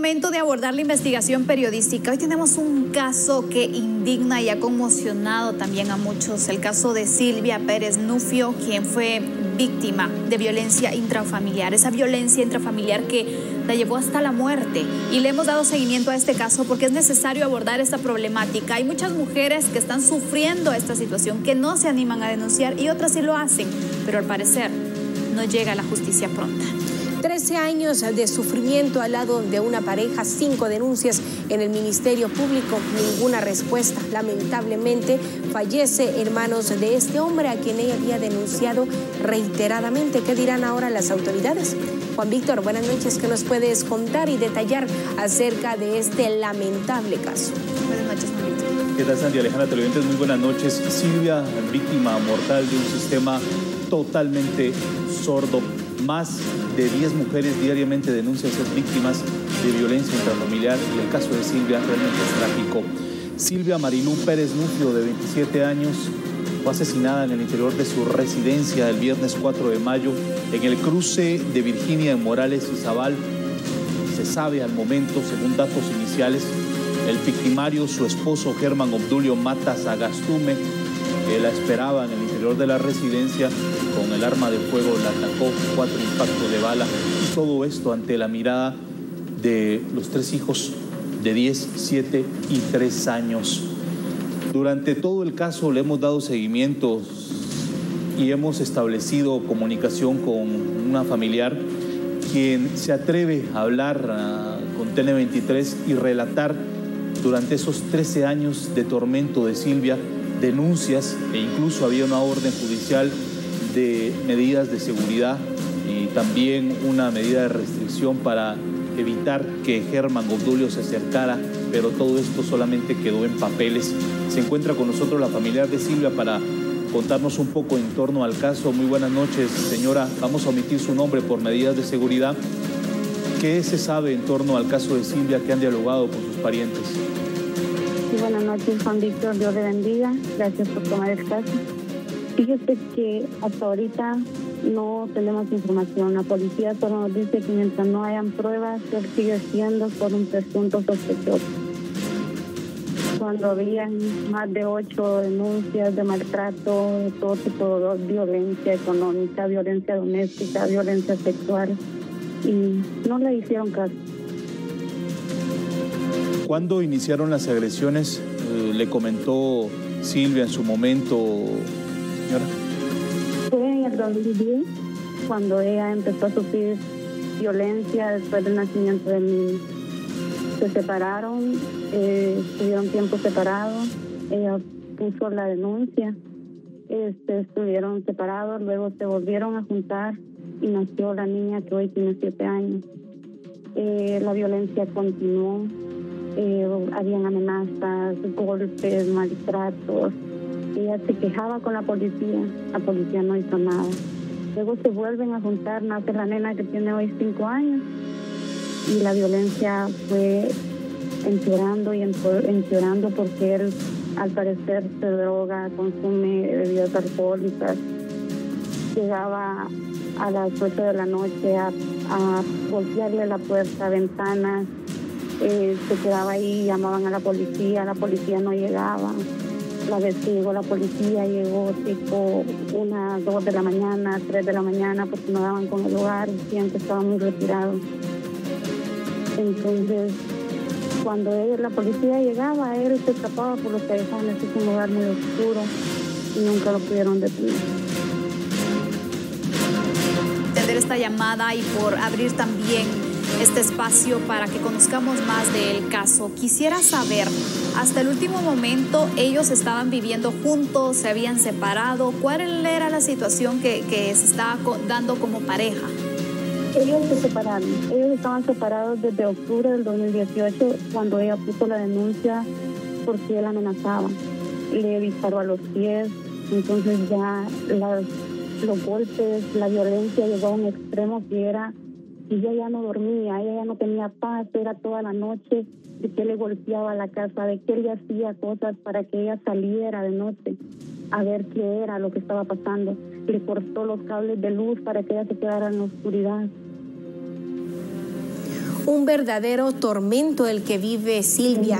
momento de abordar la investigación periodística. Hoy tenemos un caso que indigna y ha conmocionado también a muchos, el caso de Silvia Pérez Núñez, quien fue víctima de violencia intrafamiliar, esa violencia intrafamiliar que la llevó hasta la muerte, y le hemos dado seguimiento a este caso porque es necesario abordar esta problemática. Hay muchas mujeres que están sufriendo esta situación, que no se animan a denunciar, y otras sí lo hacen, pero al parecer no llega la justicia pronta. 13 años de sufrimiento al lado de una pareja, 5 denuncias en el Ministerio Público, ninguna respuesta. Lamentablemente fallece en manos de este hombre a quien ella había denunciado reiteradamente. ¿Qué dirán ahora las autoridades? Juan Víctor, buenas noches. ¿Qué nos puedes contar y detallar acerca de este lamentable caso? Buenas noches, Juan Víctor. ¿Qué tal, Sandy? Alejandra, televidentes, muy buenas noches. Silvia, víctima mortal de un sistema totalmente sordo. Más de 10 mujeres diariamente denuncian ser víctimas de violencia intrafamiliar, y el caso de Silvia realmente es trágico. Silvia Marinú Pérez Núñez, de 27 años, fue asesinada en el interior de su residencia el viernes 4 de mayo en el cruce de Virginia en Morales y Zaval. Se sabe al momento, según datos iniciales, el victimario, su esposo Germán Obdulio Matas Agastume, que la esperaba en el interior de la residencia. Con el arma de fuego la atacó, 4 impactos de bala. Todo esto ante la mirada de los 3 hijos de 10, 7 y 3 años. Durante todo el caso le hemos dado seguimiento y hemos establecido comunicación con una familiar, quien se atreve a hablar con TN23 y relatar durante esos 13 años de tormento de Silvia, denuncias, e incluso había una orden judicial de medidas de seguridad y también una medida de restricción para evitar que Germán Obdulio se acercara, pero todo esto solamente quedó en papeles. Se encuentra con nosotros la familiar de Silvia para contarnos un poco en torno al caso. Muy buenas noches, señora. Vamos a omitir su nombre por medidas de seguridad. ¿Qué se sabe en torno al caso de Silvia que han dialogado con sus parientes? Sí, buenas noches, Juan Víctor. Dios le bendiga. Gracias por tomar el caso. Fíjese que hasta ahorita no tenemos información. La policía solo nos dice que mientras no hayan pruebas, él sigue siendo por un presunto sospechoso. Cuando habían más de 8 denuncias de maltrato, de todo tipo de violencia económica, violencia doméstica, violencia sexual, y no le hicieron caso. ¿Cuándo iniciaron las agresiones? Le comentó Silvia en su momento, señora. Fue en el 2010 cuando ella empezó a sufrir violencia después del nacimiento de mi hijo. Se separaron, estuvieron tiempo separados, ella puso la denuncia, estuvieron separados, luego se volvieron a juntar y nació la niña que hoy tiene 7 años. La violencia continuó, habían amenazas, golpes, maltratos. Ella se quejaba con la policía no hizo nada. Luego se vuelven a juntar, nace la nena que tiene hoy 5 años, y la violencia fue empeorando y empeorando porque él al parecer se droga, consume bebidas alcohólicas. Llegaba a las 8 de la noche a golpearle la puerta, ventanas, se quedaba ahí, llamaban a la policía no llegaba. La vez que llegó la policía, llegó tipo 1, 2 de la mañana, 3 de la mañana, porque no daban con el lugar, siempre estaba muy retirado. Entonces, cuando la policía llegaba, él se escapaba por los callejones, es un lugar muy oscuro, y nunca lo pudieron detener. Atender esta llamada y por abrir también este espacio para que conozcamos más del caso. Quisiera saber, hasta el último momento, ellos estaban viviendo juntos, se habían separado. ¿Cuál era la situación que se estaba dando como pareja? Ellos se separaron. Ellos estaban separados desde octubre del 2018, cuando ella puso la denuncia porque él amenazaba. Le disparó a los pies, entonces ya los golpes, la violencia llegó a un extremo que era... Y ella ya no dormía, ella ya no tenía paz, era toda la noche de que le golpeaba la casa, de que él le hacía cosas para que ella saliera de noche a ver qué era lo que estaba pasando. Le cortó los cables de luz para que ella se quedara en la oscuridad. un verdadero tormento el que vive Silvia.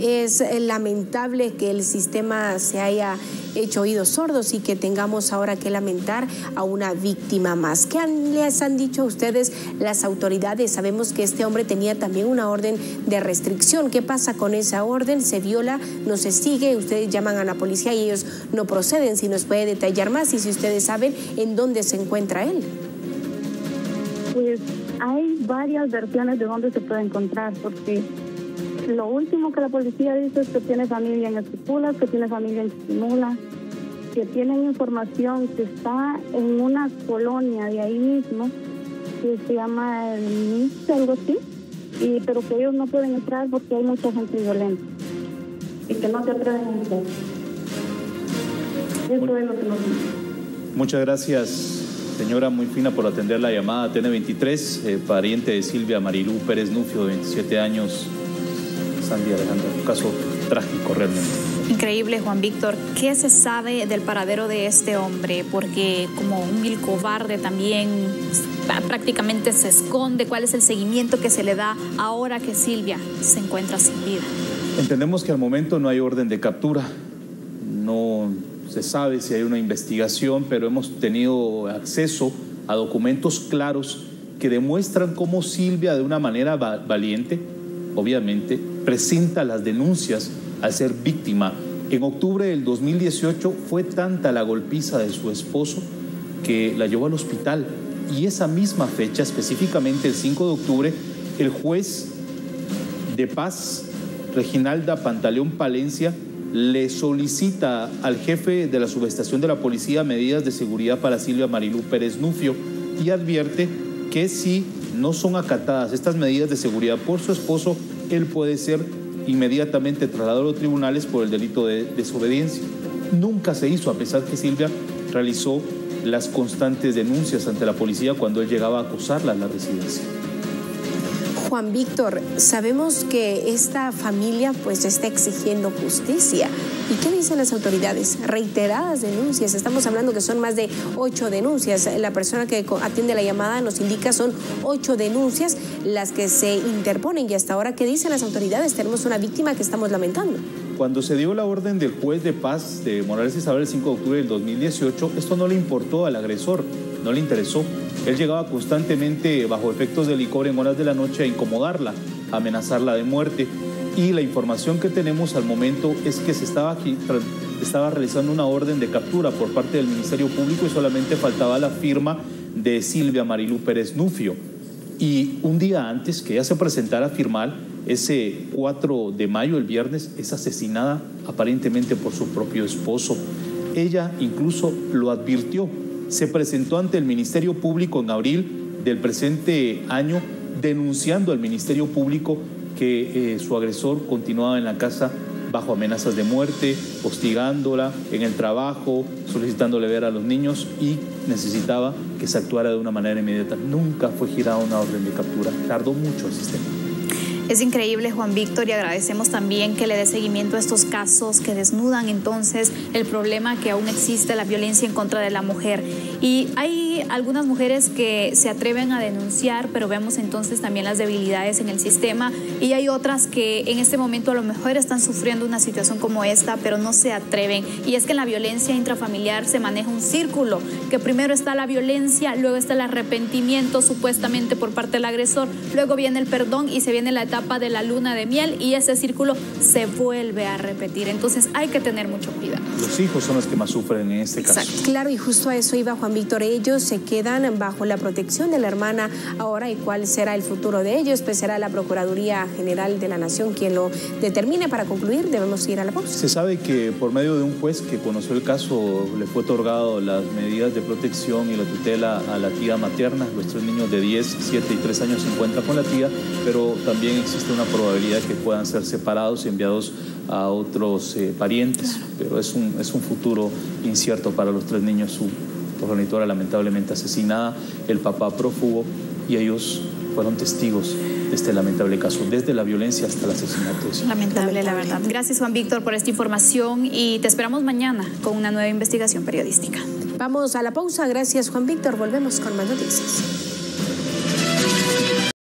Es lamentable que el sistema se haya hecho oídos sordos y que tengamos ahora que lamentar a una víctima más. ¿Qué les han dicho a ustedes las autoridades? Sabemos que este hombre tenía también una orden de restricción. ¿Qué pasa con esa orden? ¿Se viola? ¿No se sigue? Ustedes llaman a la policía y ellos no proceden. Si nos puede detallar más y si ustedes saben en dónde se encuentra él. Pues hay varias versiones de dónde se puede encontrar, porque lo último que la policía dice es que tiene familia en Esquipulas, que tiene familia en Chiquimula, que tienen información que está en una colonia de ahí mismo que se llama el MIS, algo así, pero que ellos no pueden entrar porque hay mucha gente violenta y que no se atreven a entrar. Eso es lo que nos dice. Muchas gracias, señora Muy Fina, por atender la llamada. TN23, pariente de Silvia Marinú Pérez Núñez, de 27 años. Sandy Alejandra, un caso trágico realmente. Increíble, Juan Víctor. ¿Qué se sabe del paradero de este hombre? Porque como un vil cobarde también prácticamente se esconde. ¿Cuál es el seguimiento que se le da ahora que Silvia se encuentra sin vida? Entendemos que al momento no hay orden de captura. No se sabe si hay una investigación, pero hemos tenido acceso a documentos claros que demuestran cómo Silvia, de una manera valiente, obviamente, presenta las denuncias al ser víctima. En octubre del 2018 fue tanta la golpiza de su esposo que la llevó al hospital, y esa misma fecha, específicamente el 5 de octubre, el juez de paz, Reginalda Pantaleón Palencia, le solicita al jefe de la subestación de la policía medidas de seguridad para Silvia Marinú Pérez Núñez y advierte que si no son acatadas estas medidas de seguridad por su esposo, él puede ser inmediatamente trasladado a los tribunales por el delito de desobediencia. Nunca se hizo, a pesar que Silvia realizó las constantes denuncias ante la policía cuando él llegaba a acosarla en la residencia. Juan Víctor, sabemos que esta familia pues está exigiendo justicia. ¿Y qué dicen las autoridades? Reiteradas denuncias, estamos hablando que son más de 8 denuncias. La persona que atiende la llamada nos indica son 8 denuncias las que se interponen. Y hasta ahora, ¿qué dicen las autoridades? Tenemos una víctima que estamos lamentando. Cuando se dio la orden del juez de paz de Morales Isabel el 5 de octubre del 2018, esto no le importó al agresor, no le interesó. Él llegaba constantemente bajo efectos de licor en horas de la noche a incomodarla, a amenazarla de muerte. Y la información que tenemos al momento es que se estaba realizando una orden de captura por parte del Ministerio Público y solamente faltaba la firma de Silvia Marinú Pérez Núñez. Y un día antes que ella se presentara a firmar, ese 4 de mayo, el viernes, es asesinada aparentemente por su propio esposo. Ella incluso lo advirtió. Se presentó ante el Ministerio Público en abril del presente año, denunciando al Ministerio Público que su agresor continuaba en la casa bajo amenazas de muerte, hostigándola en el trabajo, solicitándole ver a los niños, y necesitaba que se actuara de una manera inmediata. Nunca fue girada una orden de captura. Tardó mucho el sistema. Es increíble, Juan Víctor, y agradecemos también que le dé seguimiento a estos casos que desnudan entonces el problema que aún existe, la violencia en contra de la mujer. Y hay algunas mujeres que se atreven a denunciar, pero vemos entonces también las debilidades en el sistema, y hay otras que en este momento a lo mejor están sufriendo una situación como esta, pero no se atreven. Y es que en la violencia intrafamiliar se maneja un círculo, que primero está la violencia, luego está el arrepentimiento supuestamente por parte del agresor, luego viene el perdón y se viene la etapa de la luna de miel, y ese círculo se vuelve a repetir. Entonces hay que tener mucho cuidado. Los hijos son los que más sufren en este caso. Exacto. Claro, y justo a eso iba, Juan Víctor. Ellos se quedan bajo la protección de la hermana ahora, y cuál será el futuro de ellos, pues será la Procuraduría General de la Nación quien lo determine. Para concluir, debemos ir a la voz. Se sabe que por medio de un juez que conoció el caso, le fue otorgado las medidas de protección y la tutela a la tía materna. Los 3 niños de 10, 7 y 3 años se encuentran con la tía, pero también existe una probabilidad que puedan ser separados y enviados a otros parientes, pero es un futuro incierto para los 3 niños. Su progenitora lamentablemente asesinada, el papá prófugo, y ellos fueron testigos de este lamentable caso, desde la violencia hasta el asesinato. Lamentable, la verdad. Gracias, Juan Víctor, por esta información, y te esperamos mañana con una nueva investigación periodística. Vamos a la pausa. Gracias, Juan Víctor. Volvemos con más noticias.